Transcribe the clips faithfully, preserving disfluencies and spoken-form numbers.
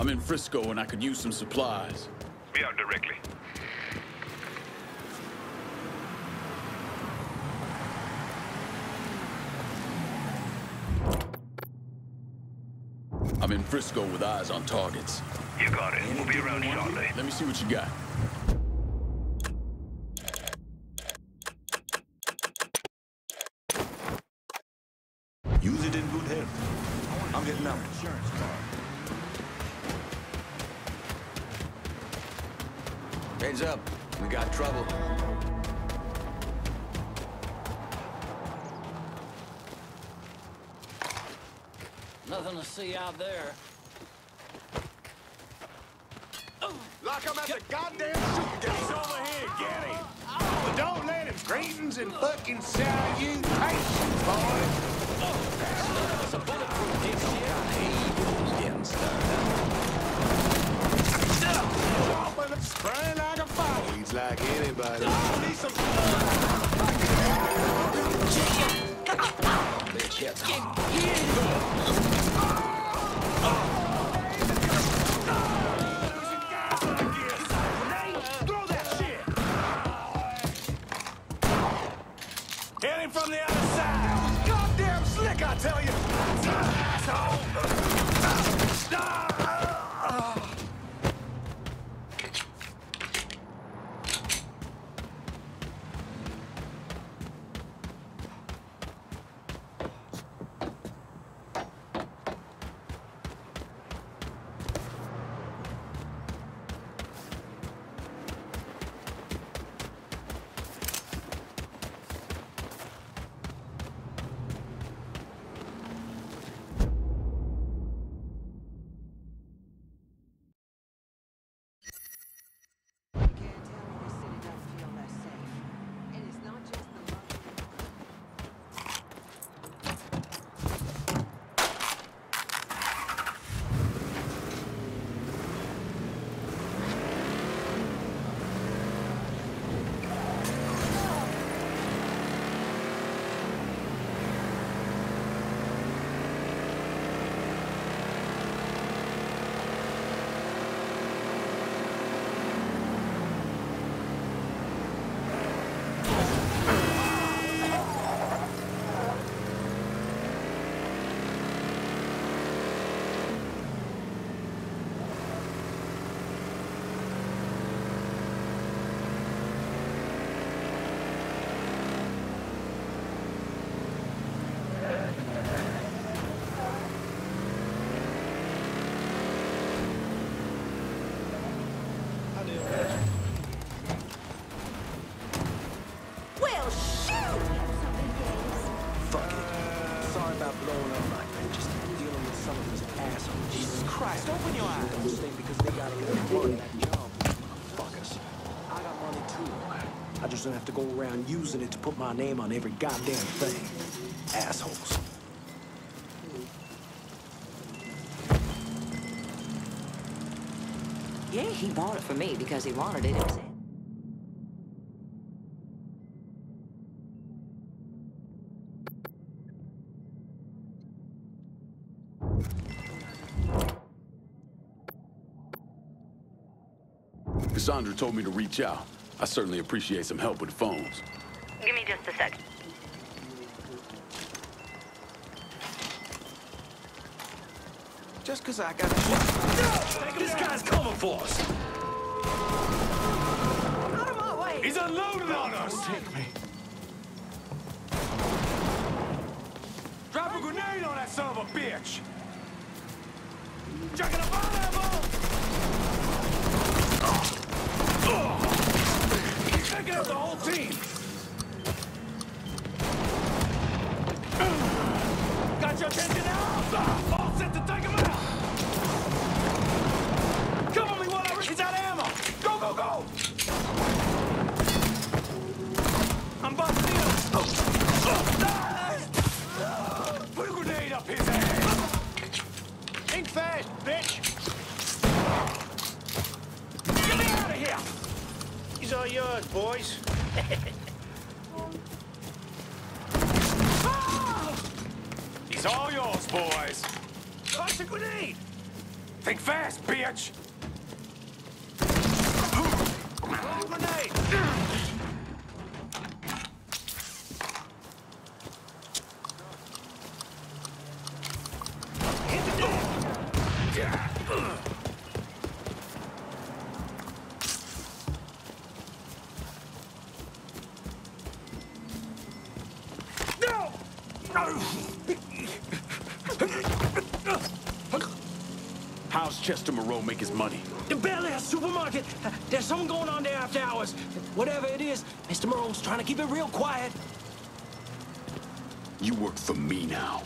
I'm in Frisco and I could use some supplies. Be out directly. I'm in Frisco with eyes on targets. You got it. We'll be around shortly. Let me see what you got. Use it in good health. I'm getting out. Insurance card. Heads up, we got trouble. Nothing to see out there. Lock him at the goddamn shooting game. He's over here, get him. But don't let him greetings and fucking salutations, boy. It's a bulletproof dish here. He was getting stirred up. Shut up! Spraying like a fire. He's like anybody. I need some fun. And have to go around using it to put my name on every goddamn thing. Assholes. Yeah, he bought it for me because he wanted it himself. Cassandra told me to reach out. I certainly appreciate some help with the phones. Give me just a sec. Just because I got a... This guy's coming for us! Out of my way! He's unloading on us! Take me. son of a bitch! Jack it up, honorable! He's taking out the whole team! Got your attention now? All set to take him out! Come on, whatever! He's out of ammo! Go, go, go! I'm busting him! Put a grenade up his ass! Ain't fast, bitch! Get me out of here! He's all yours, boys. He's all yours, boys. Toss a grenade! Think fast, bitch! Throw a grenade! How's Chester Moreau make his money? The Bel Air Supermarket! There's something going on there after hours. Whatever it is, Mister Moreau's trying to keep it real quiet. You work for me now.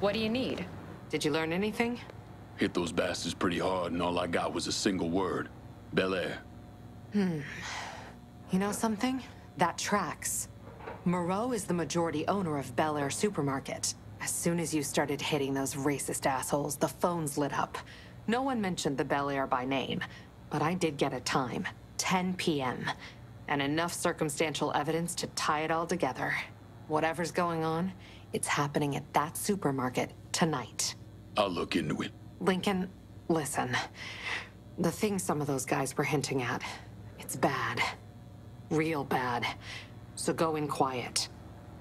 What do you need? Did you learn anything? Hit those bastards pretty hard, and all I got was a single word. Bel Air. Hmm. You know something? That tracks. Moreau is the majority owner of Bel Air Supermarket. As soon as you started hitting those racist assholes, the phones lit up. No one mentioned the Bel Air by name, but I did get a time. ten P M And enough circumstantial evidence to tie it all together. Whatever's going on, it's happening at that supermarket tonight. I'll look into it. Lincoln, listen. The thing some of those guys were hinting at, it's bad. Real bad. So go in quiet.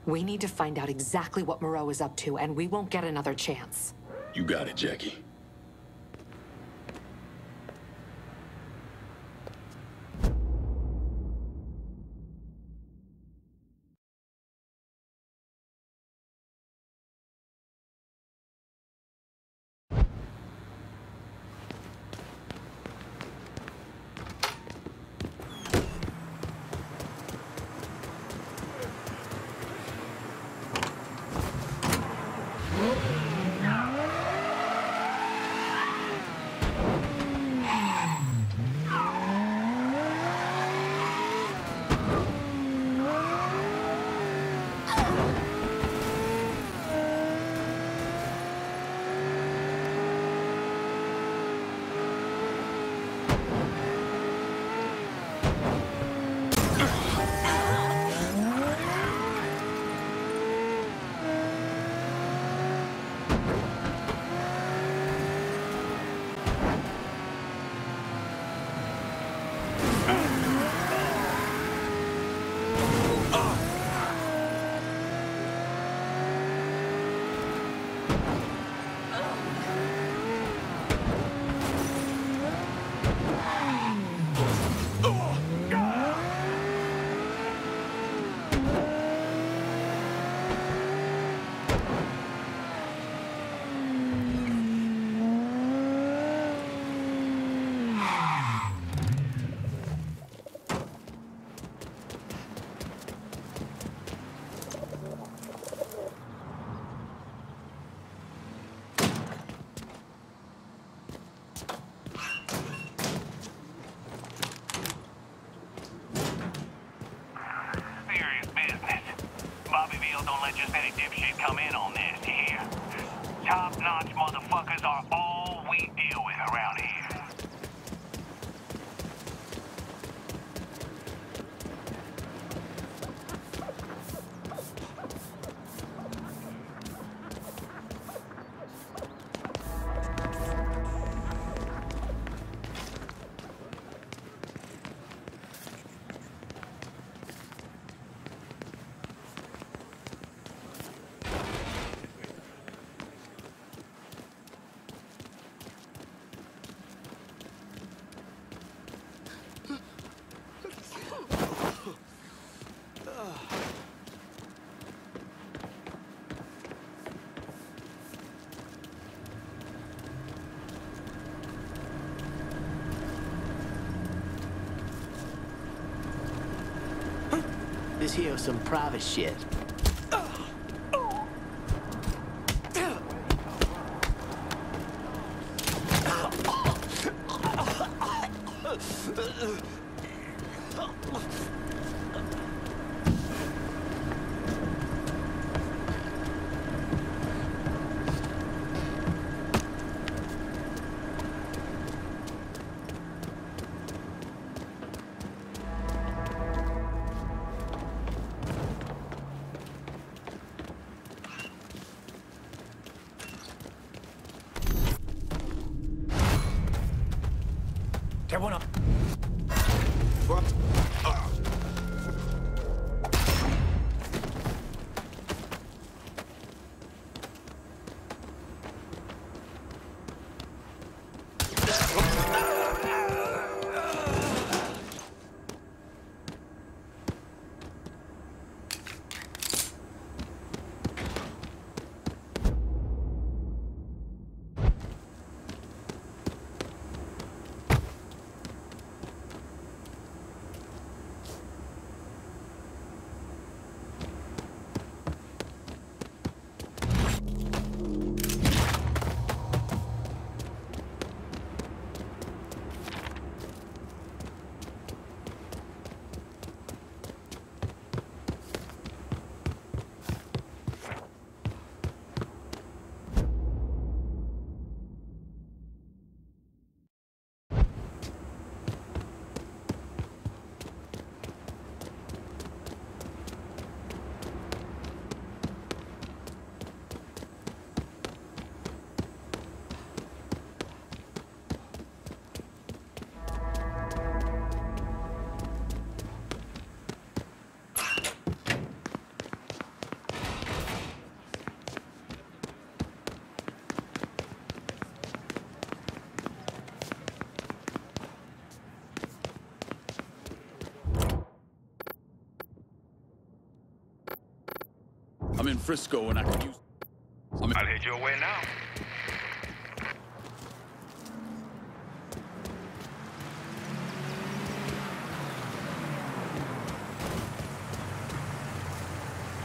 We need to find out exactly what Moreau is up to, and we won't get another chance. You got it, Jackie. come in on this, you hear? Top-notch motherfuckers are all we deal with around here. This here is some private shit. I'm in Frisco and I can use... I'm I'll head your way now.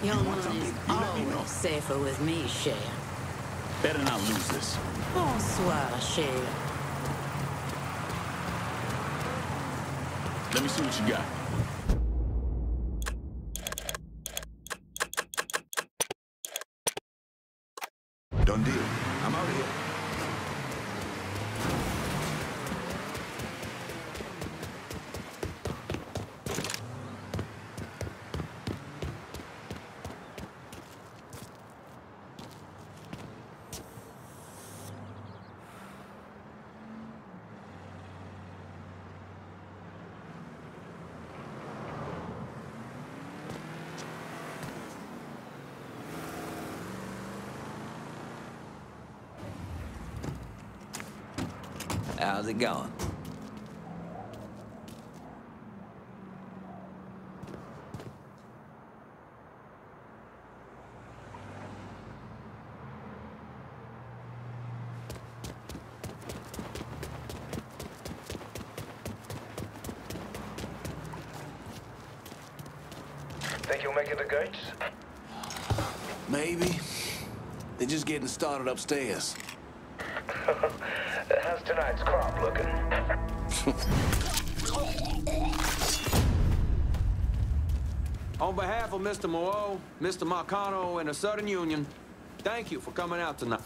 Your money is always safer with me, Cher. Better not lose this. Bonsoir, Cher. Let me see what you got. How's it going? Think you'll make it to gates? Maybe. They're just getting started upstairs. How's tonight's crop looking? On behalf of Mister Moreau, Mister Marcano, and the Southern Union, thank you for coming out tonight.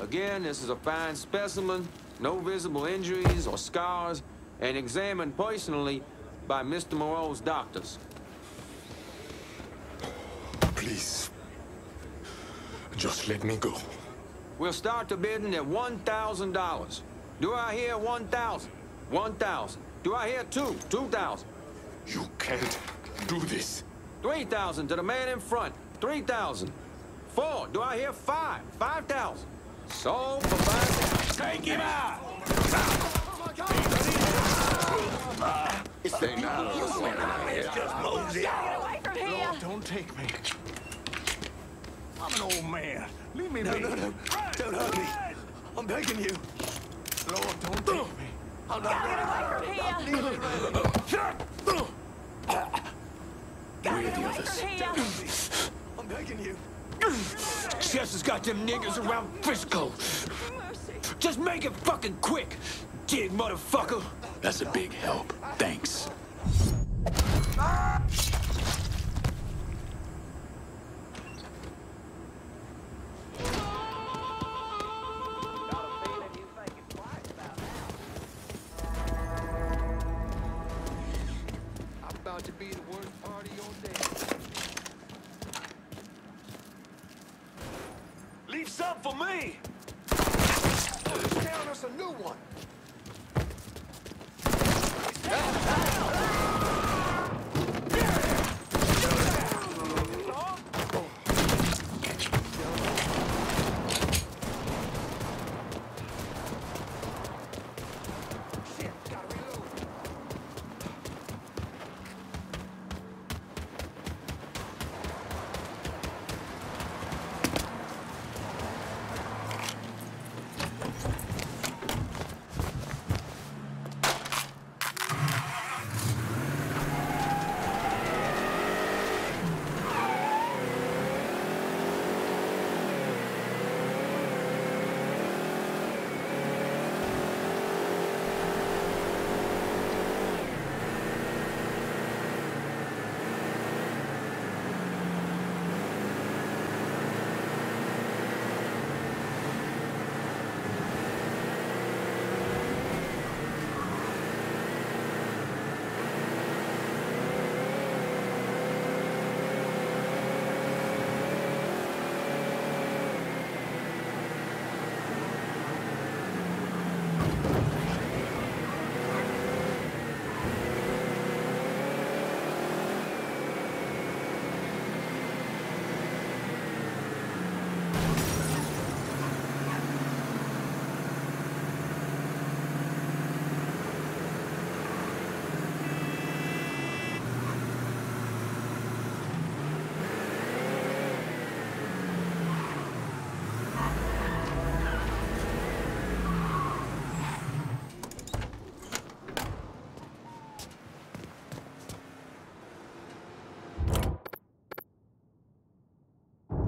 Again, this is a fine specimen, no visible injuries or scars, and examined personally by Mister Moreau's doctors. Please, just let me go. We'll start the bidding at one thousand dollars. Do I hear one thousand? one thousand. Do I hear two? two thousand. You can't do this. three thousand to the man in front. three thousand. Four. Do I hear five? five thousand. So, for five thousand. Take him out! It's the people you swear out here. Just mosey out. Get away from here. Lord, don't take me. I'm an old man. Leave me no, be. No, no, no. Don't hurt me. I'm begging you. Lord, don't take me. I'll not get away from here. Where are the others? I'm begging you. Chester's got them niggas oh, around Frisco. Mercy. Just make it fucking quick, dig motherfucker. That's a big help. Thanks. Ah!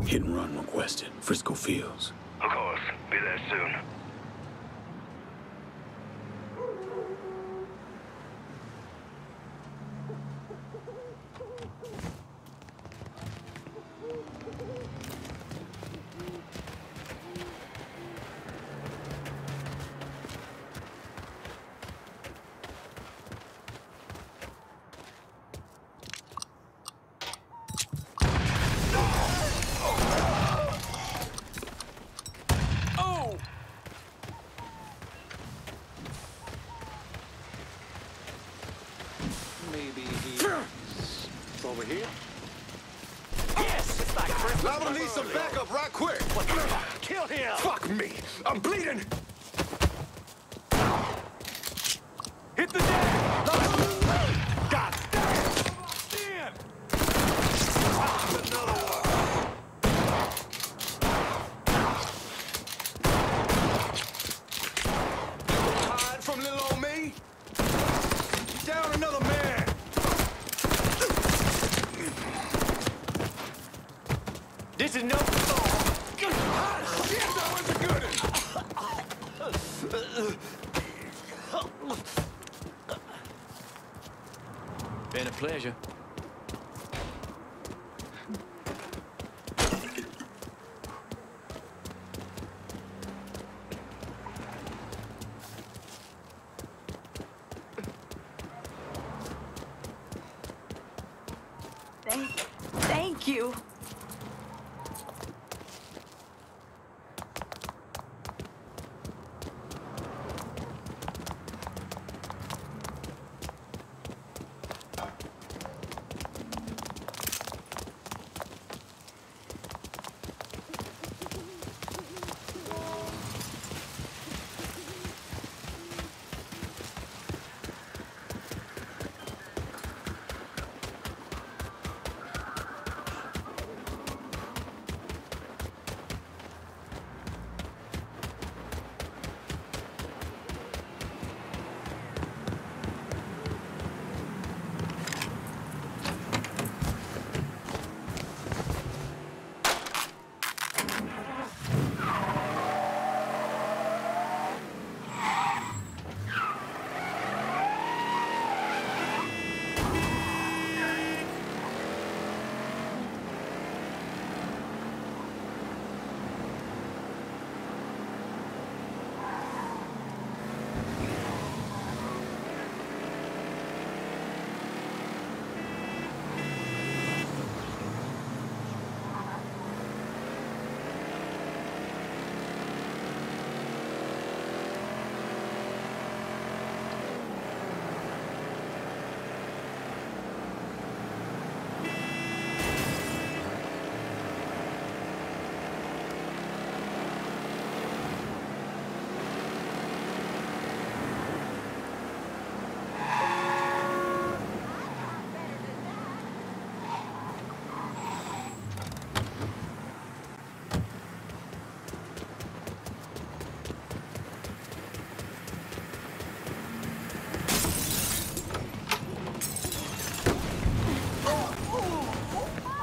Hit and run requested. Frisco Fields. Of course. Be there soon. Pleasure. Thank you.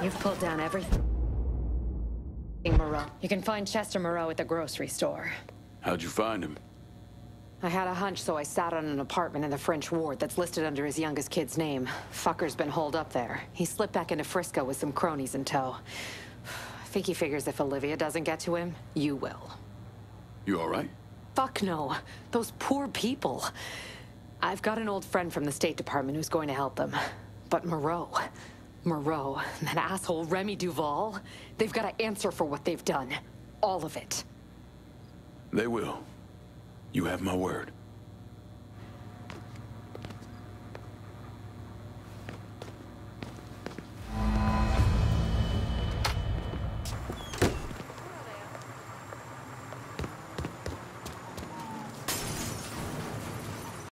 You've pulled down everything, Moreau. You can find Chester Moreau at the grocery store. How'd you find him? I had a hunch, so I sat on an apartment in the French Ward that's listed under his youngest kid's name. Fucker's been holed up there. He slipped back into Frisco with some cronies in tow. I think he figures if Olivia doesn't get to him, you will. You all right? Fuck no. Those poor people. I've got an old friend from the State Department who's going to help them. But Moreau... Moreau, and that asshole Remy Duval, they've got to answer for what they've done. All of it. They will. You have my word.